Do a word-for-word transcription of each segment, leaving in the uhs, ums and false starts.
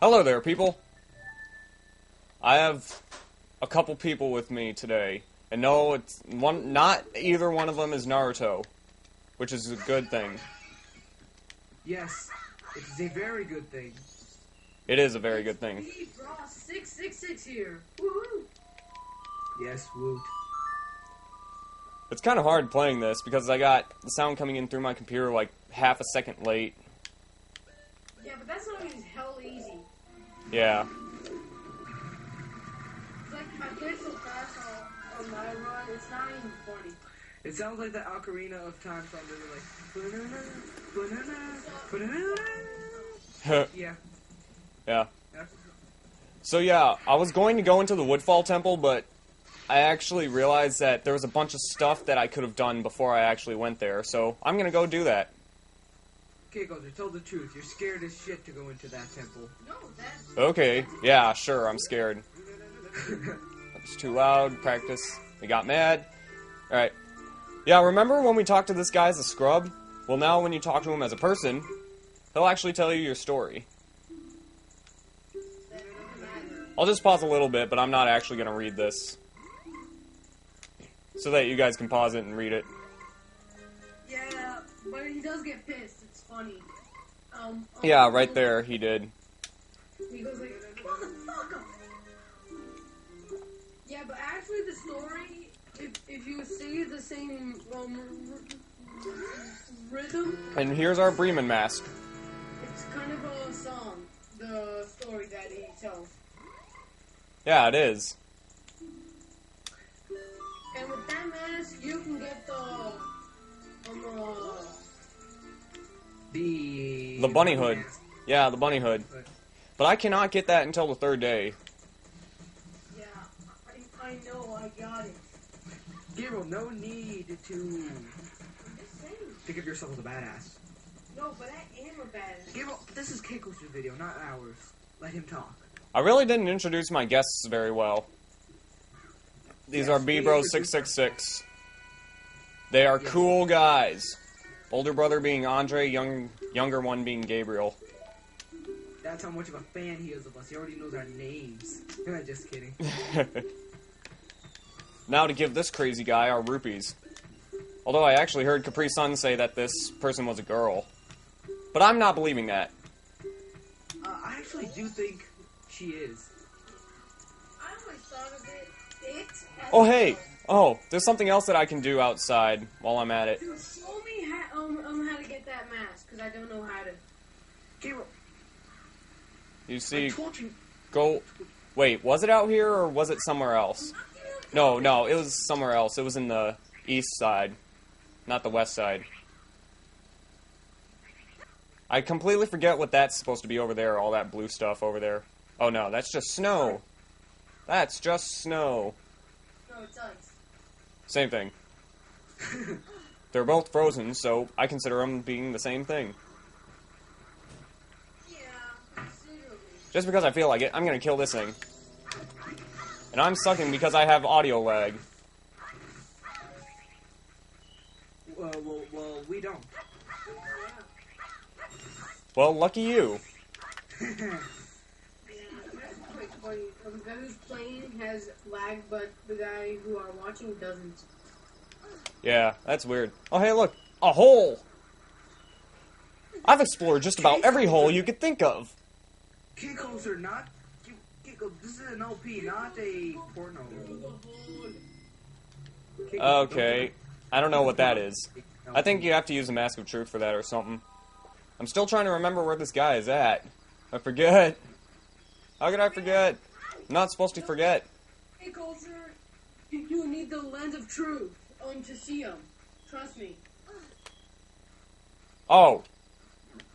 Hello there, people. I have a couple people with me today, and no, it's one. Not either one of them is Naruto, which is a good thing. Yes, it is a very good thing. It is a very good thing. B Bros six six six here. Woohoo! Yes, woo. It's kind of hard playing this because I got the sound coming in through my computer like half a second late. Yeah, but that's not even hell easy. Yeah. It's like I played so fast on, on my run, it's not even funny. It sounds like the Ocarina of Time song. They're like, banana, banana, banana. Yeah. Yeah. So yeah, I was going to go into the Woodfall Temple, but I actually realized that there was a bunch of stuff that I could have done before I actually went there, so I'm gonna go do that. Kickholzer, tell the truth. You're scared as shit to go into that temple. No, that's... Okay, yeah, sure, I'm scared. That's too loud, practice. They got mad. Alright. Yeah, remember when we talked to this guy as a scrub? Well, now when you talk to him as a person, he'll actually tell you your story. I'll just pause a little bit, but I'm not actually going to read this, so that you guys can pause it and read it. Yeah, but he does get pissed. It's funny. Um, um, yeah, right there, he did. He goes like, motherfucker! Yeah, but actually the story, if, if you see the same um, rhythm... And here's our Bremen mask. It's kind of a song, the story that he tells. Yeah, it is. And with that mask, you can get the... Um, uh, the... The bunny hood. Yeah, the bunny hood. But I cannot get that until the third day. Yeah, I, I know, I got it. Gabriel, no need to... Think of yourself as a badass. No, but I am a badass. Gabriel, this is Kickholzer's video, not ours. Let him talk. I really didn't introduce my guests very well. These are B Bros six six six. They are cool guys. Older brother being Andre, young younger one being Gabriel. That's how much of a fan he is of us. He already knows our names. Just kidding. Now to give this crazy guy our rupees. Although I actually heard Capri Sun say that this person was a girl. But I'm not believing that. Uh, I actually do think she is. I always thought of it. Oh, hey! Oh, there's something else that I can do outside while I'm at it. Dude, show me how, um, um, how to get that mask, because I don't know how to... Gabriel. You see... You. Go... Wait, was it out here, or was it somewhere else? No, no, it was somewhere else. It was in the east side, not the west side. I completely forget what that's supposed to be over there, all that blue stuff over there. Oh, no, that's just snow. That's just snow. No, it's ice. Same thing. They're both frozen, so I consider them being the same thing. Yeah, considerably. Just because I feel like it, I'm gonna kill this thing. And I'm sucking because I have audio lag. Well, well, well we don't. Well, lucky you. The guy who's playing has lag, but the guy who are watching doesn't. Yeah, that's weird. Oh, hey, look! A hole! I've explored just about every hole you could think of! Kickholzer, not... This is an O P, not a porno. Okay. I don't know what that is. I think you have to use the Mask of Truth for that or something. I'm still trying to remember where this guy is at. I forget. How could I forget? I'm not supposed to forget. Hey, Kickholzer, you need the Lens of Truth um, to see him. Trust me. Oh.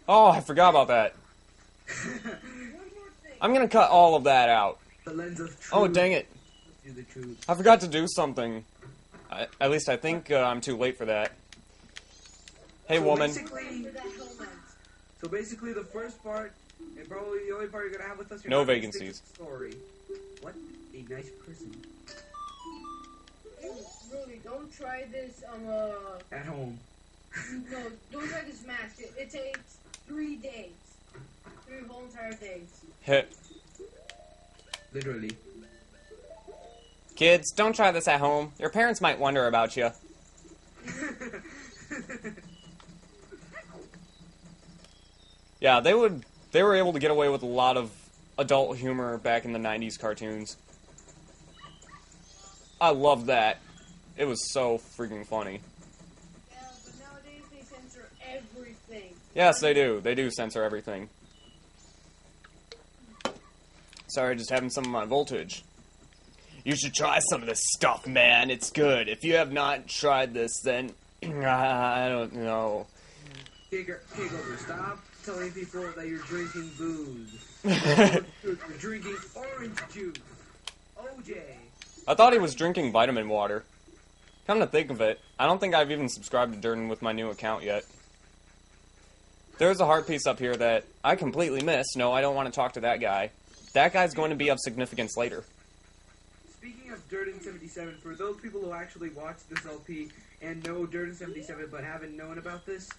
Oh, I forgot about that. I'm going to cut all of that out. The Lens of Truth. Oh, dang it. I forgot to do something. I, at least I think uh, I'm too late for that. Hey, so woman. Basically, so basically the first part... And probably the only part you're gonna have with us. No vacancies. Story. What a nice person. Really, don't try this um uh. At home. No, don't try this mask. It, it takes three days, three whole entire thing. Literally. Kids, don't try this at home. Your parents might wonder about you. Yeah, they would. They were able to get away with a lot of adult humor back in the nineties cartoons. I loved that. It was so freaking funny. Yeah, but nowadays they censor everything. Yes, they do. They do censor everything. Sorry, just having some of my voltage. You should try some of this stuff, man. It's good. If you have not tried this, then... I don't know. Kickholzer, stop telling people that you're drinking booze. You're drinking orange juice. O J. I thought he was drinking vitamin water. Come to think of it, I don't think I've even subscribed to Durden with my new account yet. There's a heart piece up here that I completely missed. No, I don't want to talk to that guy. That guy's going to be of significance later. Speaking of Durden seventy-seven, for those people who actually watch this L P and know Durden seventy-seven but haven't known about this,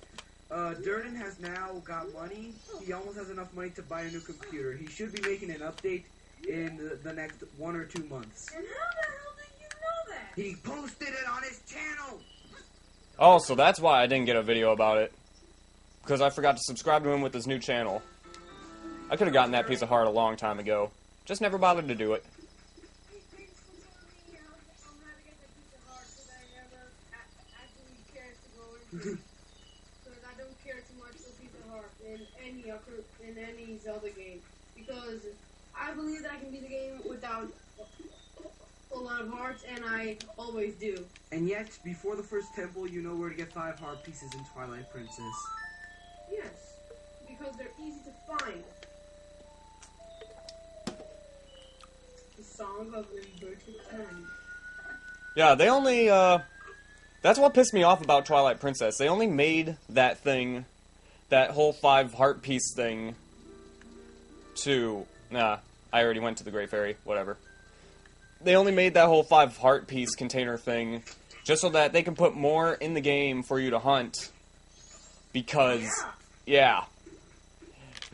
uh, Durden has now got money. He almost has enough money to buy a new computer. He should be making an update in the, the next one or two months. And how the hell did you know that? He posted it on his channel! Oh, so that's why I didn't get a video about it. Because I forgot to subscribe to him with his new channel. I could have gotten that piece of heart a long time ago. Just never bothered to do it. Because I don't care too much for Piece of Heart in any other, in any Zelda game. Because I believe that I can beat the game without a lot of hearts, and I always do. And yet, before the first temple, you know where to get five heart pieces in Twilight Princess. Yes, because they're easy to find. The Song of Double Time. Yeah, they only, uh... that's what pissed me off about Twilight Princess. They only made that thing, that whole five heart piece thing, to... Nah, I already went to the Great Fairy, whatever. They only made that whole five heart piece container thing just so that they can put more in the game for you to hunt. Because, yeah.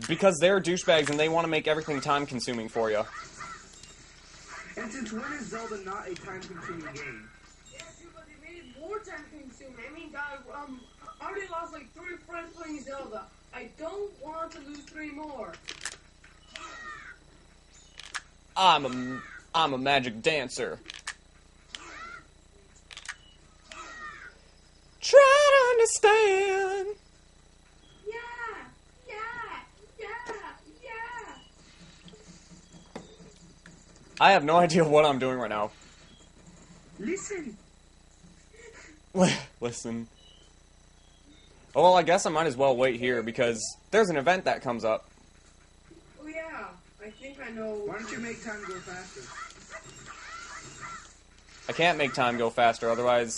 Because they're douchebags and they want to make everything time-consuming for you. And since when is Zelda not a time-consuming game? Time consuming. I mean, I, um, I already lost like three friends playing Zelda. I don't want to lose three more. I'm a, I'm a magic dancer. Try to understand. Yeah, yeah, yeah, yeah. I have no idea what I'm doing right now. Listen. Listen. Oh, well, I guess I might as well wait here because there's an event that comes up. Oh, yeah. I think I know. Why don't you make time go faster? I can't make time go faster, otherwise...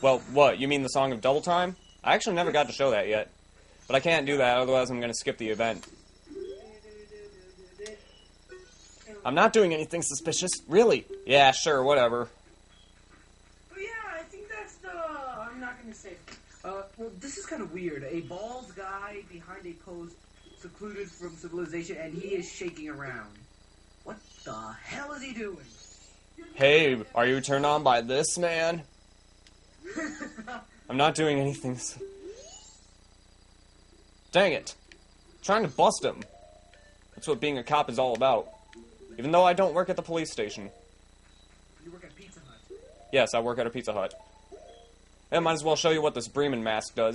Well, what? You mean the Song of Double Time? I actually never got to show that yet. But I can't do that, otherwise I'm going to skip the event. I'm not doing anything suspicious. Really? Yeah, sure, whatever. Uh, well, this is kind of weird. A bald guy behind a post, secluded from civilization, and he is shaking around. What the hell is he doing? Hey, are you turned on by this, man? I'm not doing anything. So... Dang it. I'm trying to bust him. That's what being a cop is all about. Even though I don't work at the police station. You work at Pizza Hut? Yes, I work at a Pizza Hut. I might as well show you what this Bremen mask does.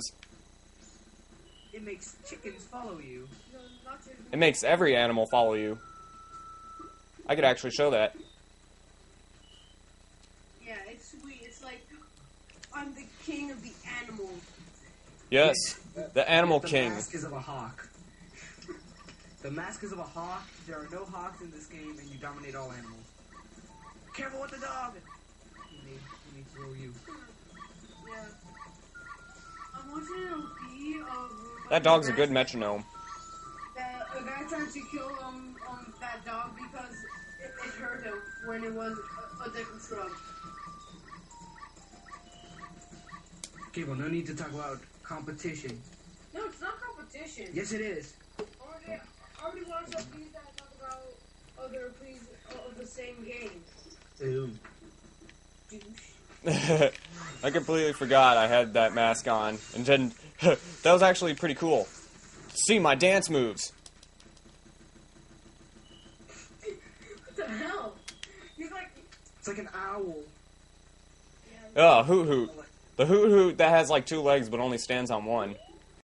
It makes chickens follow you. It makes every animal follow you. I could actually show that. Yeah, it's sweet. It's like, I'm the king of the animals. Yes, the animal the king. The mask is of a hawk. The mask is of a hawk. There are no hawks in this game, and you dominate all animals. Careful with the dog! He may, he may throw you. Yeah. I'm watching an L P of... That dog's a good metronome. That a guy tried to kill um, um that dog because it, it hurt him when it was a, a different scrub. Okay, well, no need to talk about competition. No, it's not competition. Yes, it is. Are they, How many ones of these that talk about other plays of the same game? Ew. Douche. I completely forgot I had that mask on, and then that was actually pretty cool. See my dance moves. What the hell? He's like it's like an owl. Yeah, oh, hoot hoot. The hoot hoot that has like two legs but only stands on one.